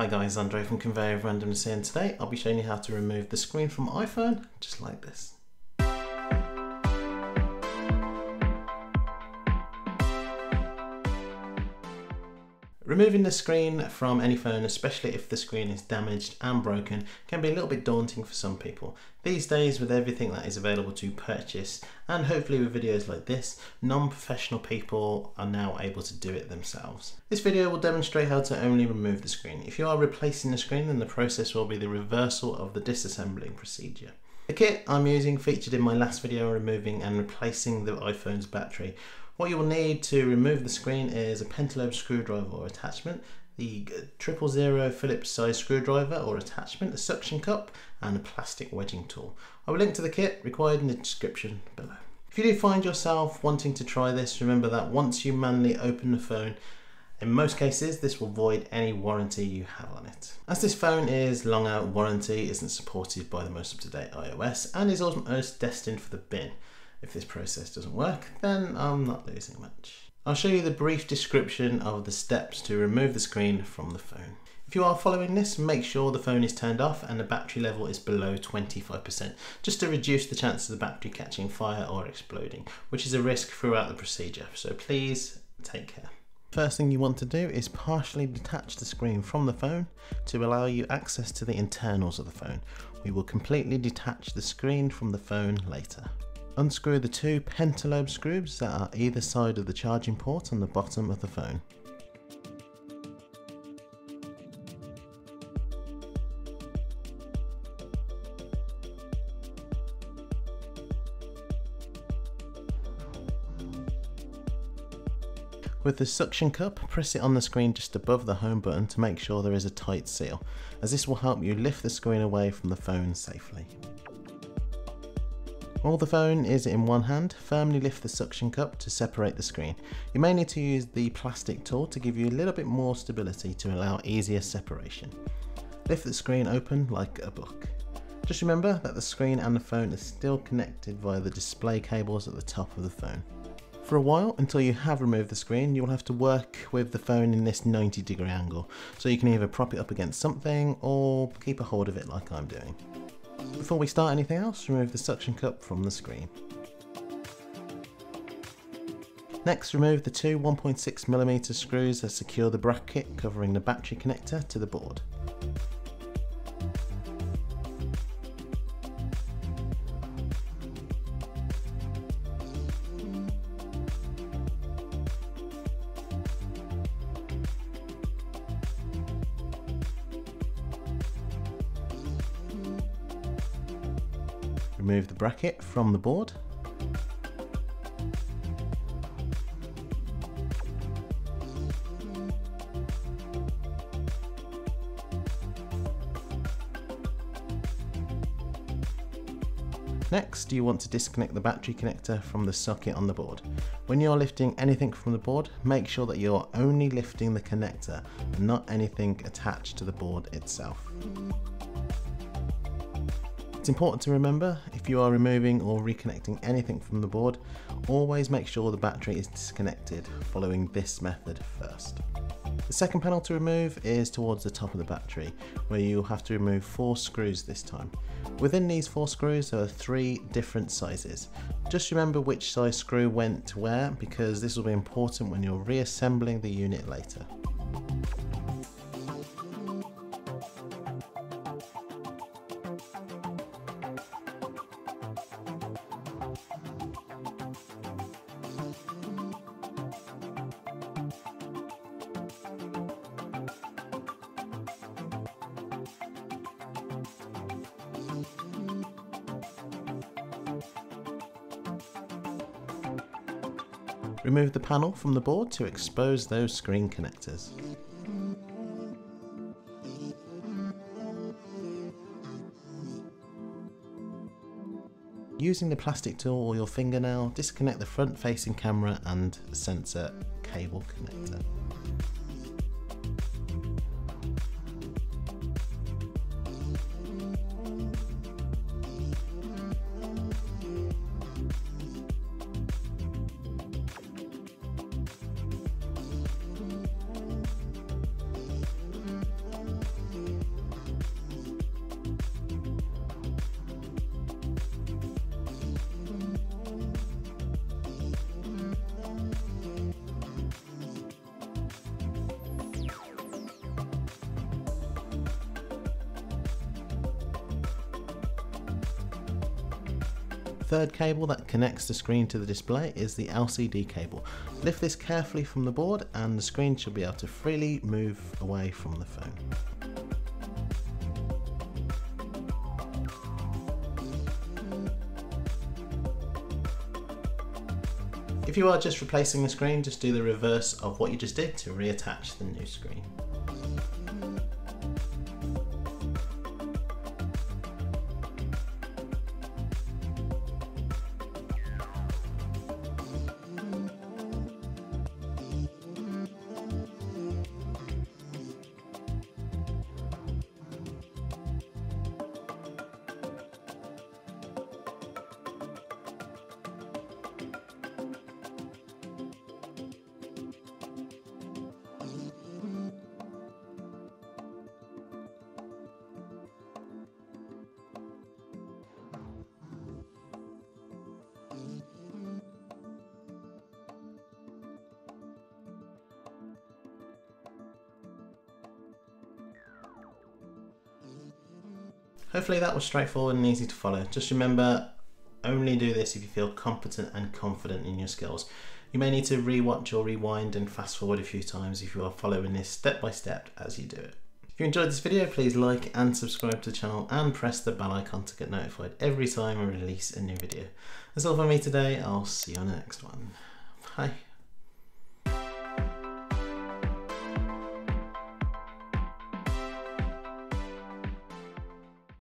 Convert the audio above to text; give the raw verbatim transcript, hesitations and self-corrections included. Hi guys, Andre from Conveyor of Randomness here, and today I'll be showing you how to remove the screen from iPhone, just like this. Removing the screen from any phone, especially if the screen is damaged and broken, can be a little bit daunting for some people. These days, with everything that is available to purchase, and hopefully with videos like this, non-professional people are now able to do it themselves. This video will demonstrate how to only remove the screen. If you are replacing the screen, then the process will be the reversal of the disassembling procedure. The kit I'm using featured in my last video, removing and replacing the iPhone's battery. What you will need to remove the screen is a pentalobe screwdriver or attachment, the triple zero Phillips size screwdriver or attachment, a suction cup, and a plastic wedging tool. I will link to the kit required in the description below. If you do find yourself wanting to try this, remember that once you manually open the phone, in most cases, this will void any warranty you have on it. As this phone is long out of warranty, isn't supported by the most up-to-date iOS, and is almost destined for the bin. If this process doesn't work, then I'm not losing much. I'll show you the brief description of the steps to remove the screen from the phone. If you are following this, make sure the phone is turned off and the battery level is below twenty-five percent, just to reduce the chance of the battery catching fire or exploding, which is a risk throughout the procedure, so please take care. First thing you want to do is partially detach the screen from the phone to allow you access to the internals of the phone. We will completely detach the screen from the phone later. Unscrew the two pentalobe screws that are either side of the charging port on the bottom of the phone. With the suction cup, press it on the screen just above the home button to make sure there is a tight seal, as this will help you lift the screen away from the phone safely. While the phone is in one hand, firmly lift the suction cup to separate the screen. You may need to use the plastic tool to give you a little bit more stability to allow easier separation. Lift the screen open like a book. Just remember that the screen and the phone is still connected via the display cables at the top of the phone. For a while, until you have removed the screen, you will have to work with the phone in this ninety degree angle, so you can either prop it up against something or keep a hold of it like I'm doing. Before we start anything else, remove the suction cup from the screen. Next, remove the two one point six millimeter screws that secure the bracket covering the battery connector to the board. Remove the bracket from the board. Next, you want to disconnect the battery connector from the socket on the board. When you're lifting anything from the board, make sure that you're only lifting the connector and not anything attached to the board itself. It's important to remember, if you are removing or reconnecting anything from the board, always make sure the battery is disconnected, following this method first. The second panel to remove is towards the top of the battery, where you'll have to remove four screws this time. Within these four screws there are three different sizes. Just remember which size screw went where, because this will be important when you're reassembling the unit later. Remove the panel from the board to expose those screen connectors. Using the plastic tool or your fingernail, disconnect the front facing camera and sensor cable connector. third cable that connects the screen to the display is the L C D cable. Lift this carefully from the board and the screen should be able to freely move away from the phone. If you are just replacing the screen, just do the reverse of what you just did to reattach the new screen. Hopefully that was straightforward and easy to follow. Just remember, only do this if you feel competent and confident in your skills. You may need to re-watch or rewind and fast forward a few times if you are following this step by step as you do it. If you enjoyed this video, please like and subscribe to the channel and press the bell icon to get notified every time I release a new video. That's all from me today. I'll see you on the next one. Bye.